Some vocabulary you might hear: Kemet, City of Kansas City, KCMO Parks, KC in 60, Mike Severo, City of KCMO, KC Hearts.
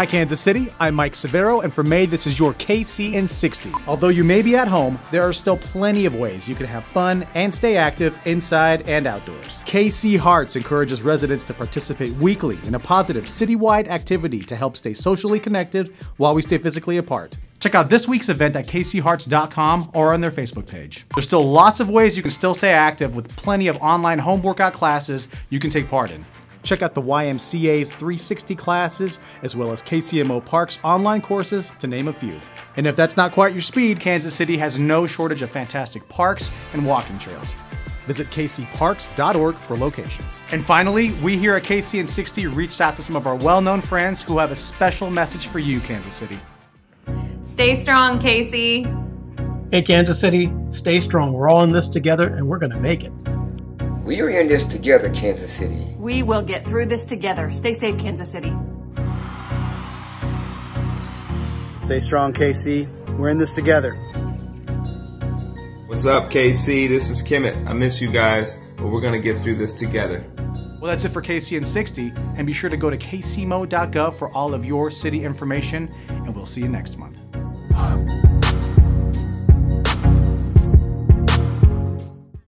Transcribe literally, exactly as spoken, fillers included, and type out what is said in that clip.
Hi Kansas City, I'm Mike Severo, and for May this is your K C in sixty. Although you may be at home, there are still plenty of ways you can have fun and stay active inside and outdoors. K C Hearts encourages residents to participate weekly in a positive citywide activity to help stay socially connected while we stay physically apart. Check out this week's event at K C hearts dot com or on their Facebook page. There's still lots of ways you can still stay active with plenty of online home workout classes you can take part in. Check out the Y M C A's three sixty classes, as well as K C M O Parks online courses, to name a few. And if that's not quite your speed, Kansas City has no shortage of fantastic parks and walking trails. Visit K C parks dot org for locations. And finally, we here at K C in sixty reached out to some of our well-known friends who have a special message for you, Kansas City. Stay strong, K C. Hey, Kansas City, stay strong. We're all in this together, and we're going to make it. We are in this together, Kansas City. We will get through this together. Stay safe, Kansas City. Stay strong, K C. We're in this together. What's up, K C? This is Kemet. I miss you guys, but we're going to get through this together. Well, that's it for K C in sixty, and be sure to go to K C M O dot gov for all of your city information, and we'll see you next month.